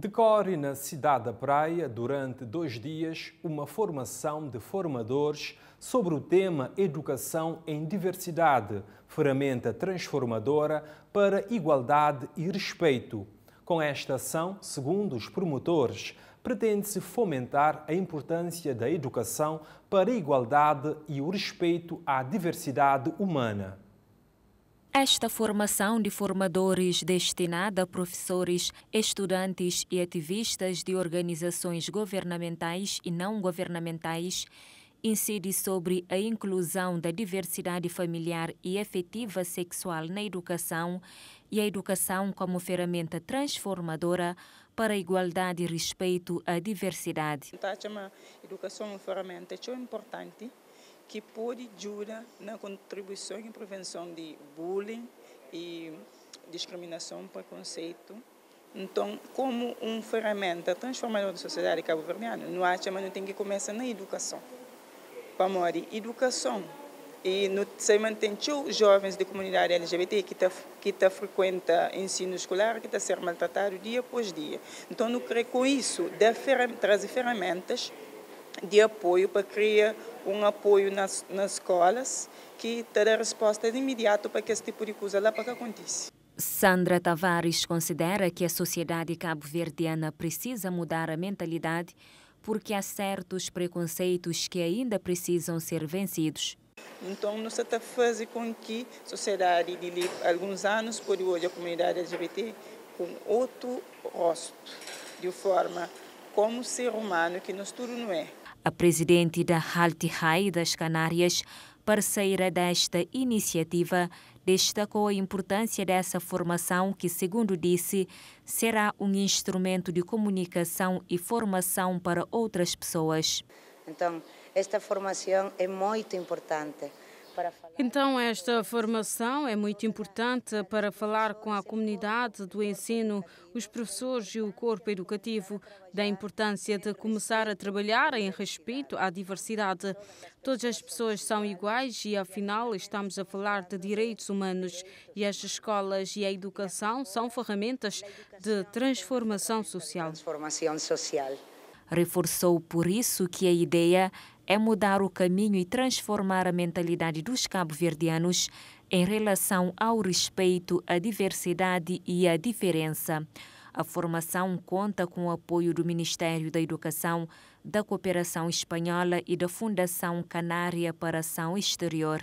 Decorre na Cidade da Praia, durante 2 dias, uma formação de formadores sobre o tema Educação em Diversidade, ferramenta transformadora para igualdade e respeito. Com esta ação, segundo os promotores, pretende-se fomentar a importância da educação para a igualdade e o respeito à diversidade humana. Esta formação de formadores destinada a professores, estudantes e ativistas de organizações governamentais e não governamentais incide sobre a inclusão da diversidade familiar e afetiva sexual na educação e a educação como ferramenta transformadora para a igualdade e respeito à diversidade. A educação é uma ferramenta tão importante que pode ajudar na contribuição e prevenção de bullying e discriminação, preconceito. Então, como uma ferramenta transformadora da sociedade cabo-verdiana, nós temos que começar na educação. Vamos a educação. E nós temos os jovens da comunidade LGBT que frequentam ensino escolar, que estão sendo maltratados dia após dia. Então, nós creio que com isso, trazer ferramentas de apoio para criar um apoio nas escolas que terá resposta imediata para que esse tipo de coisa lá para que aconteça. Sandra Tavares considera que a sociedade cabo-verdiana precisa mudar a mentalidade porque há certos preconceitos que ainda precisam ser vencidos. Então, nós está fazendo com que a sociedade de alguns anos, por hoje, a comunidade LGBT com outro rosto, de forma como ser humano que nós tudo não é. A presidente da Halti Rai das Canárias, parceira desta iniciativa, destacou a importância dessa formação que, segundo disse, será um instrumento de comunicação e formação para outras pessoas. Então, esta formação é muito importante. Esta formação é muito importante para falar com a comunidade do ensino, os professores e o corpo educativo, da importância de começar a trabalhar em respeito à diversidade. Todas as pessoas são iguais e, afinal, estamos a falar de direitos humanos. E as escolas e a educação são ferramentas de transformação social. Reforçou, por isso, que a ideia é mudar o caminho e transformar a mentalidade dos cabo-verdianos em relação ao respeito, à diversidade e à diferença. A formação conta com o apoio do Ministério da Educação, da Cooperação Espanhola e da Fundação Canária para a Ação Exterior.